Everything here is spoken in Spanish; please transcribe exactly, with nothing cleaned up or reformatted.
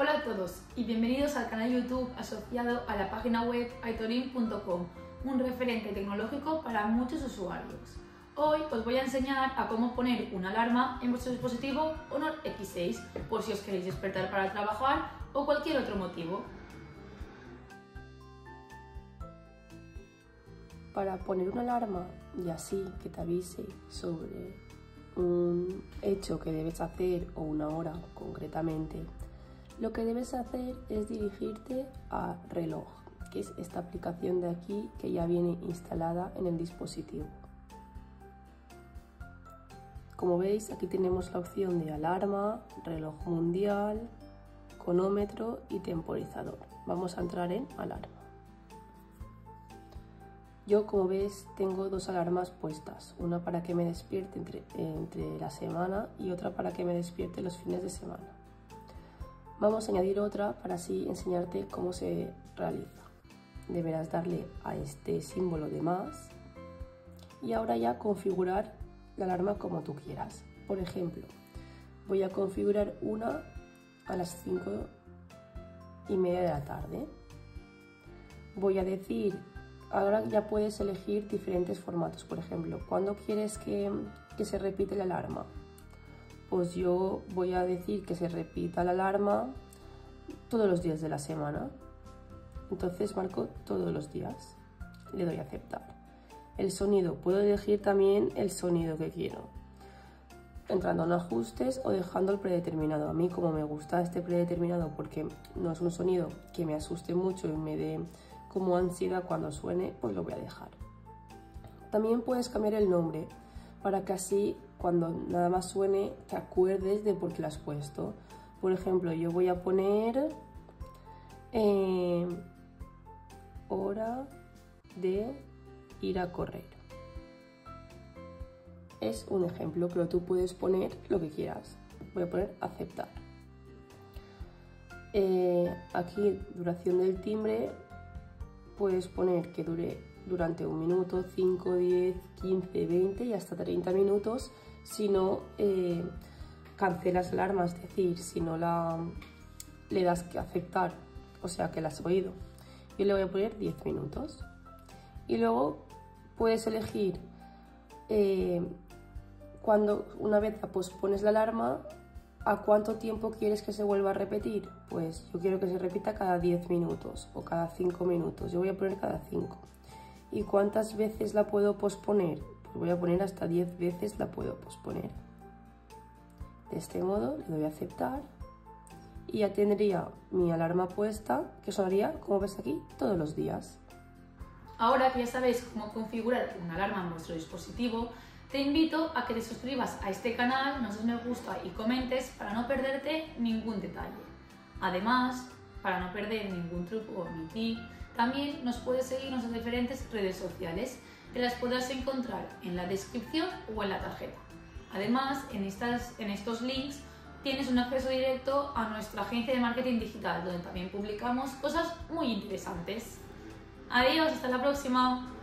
Hola a todos y bienvenidos al canal YouTube asociado a la página web itonin punto com, un referente tecnológico para muchos usuarios. Hoy os voy a enseñar a cómo poner una alarma en vuestro dispositivo Honor equis seis por si os queréis despertar para trabajar o cualquier otro motivo. Para poner una alarma y así que te avise sobre un hecho que debes hacer o una hora concretamente, lo que debes hacer es dirigirte a Reloj, que es esta aplicación de aquí que ya viene instalada en el dispositivo. Como veis, aquí tenemos la opción de alarma, reloj mundial, cronómetro y temporizador. Vamos a entrar en alarma. Yo, como ves, tengo dos alarmas puestas, una para que me despierte entre, entre la semana y otra para que me despierte los fines de semana. Vamos a añadir otra para así enseñarte cómo se realiza. Deberás darle a este símbolo de más y ahora ya configurar la alarma como tú quieras. Por ejemplo, voy a configurar una a las cinco y media de la tarde. Voy a decir, ahora ya puedes elegir diferentes formatos. Por ejemplo, ¿cuándo quieres que, que se repite la alarma? Pues yo voy a decir que se repita la alarma todos los días de la semana. Entonces marco todos los días. Le doy a aceptar. El sonido. Puedo elegir también el sonido que quiero, entrando en ajustes o dejando el predeterminado. A mí, como me gusta este predeterminado porque no es un sonido que me asuste mucho y me dé como ansiedad cuando suene, pues lo voy a dejar. También puedes cambiar el nombre para que así, cuando nada más suene, te acuerdes de por qué lo has puesto. Por ejemplo, yo voy a poner eh, hora de ir a correr. Es un ejemplo, pero tú puedes poner lo que quieras. Voy a poner aceptar. Eh, aquí, duración del timbre, puedes poner que dure durante un minuto, cinco, diez, quince, veinte y hasta treinta minutos, si no eh, cancelas la alarma, es decir, si no la, le das que aceptar, o sea que la has oído. Yo le voy a poner diez minutos. Y luego puedes elegir, eh, cuando una vez pospones la alarma, ¿a cuánto tiempo quieres que se vuelva a repetir? Pues yo quiero que se repita cada diez minutos o cada cinco minutos. Yo voy a poner cada cinco. ¿Y cuántas veces la puedo posponer? Pues voy a poner hasta diez veces la puedo posponer. De este modo le doy a aceptar y ya tendría mi alarma puesta, que sonaría, como ves aquí, todos los días. Ahora que ya sabéis cómo configurar una alarma en vuestro dispositivo, te invito a que te suscribas a este canal, nos des me gusta y comentes para no perderte ningún detalle. Además, para no perder ningún truco o ni tip, también nos puedes seguir en nuestras diferentes redes sociales, que las podrás encontrar en la descripción o en la tarjeta. Además, en, estas, en estos links tienes un acceso directo a nuestra agencia de marketing digital, donde también publicamos cosas muy interesantes. Adiós, hasta la próxima.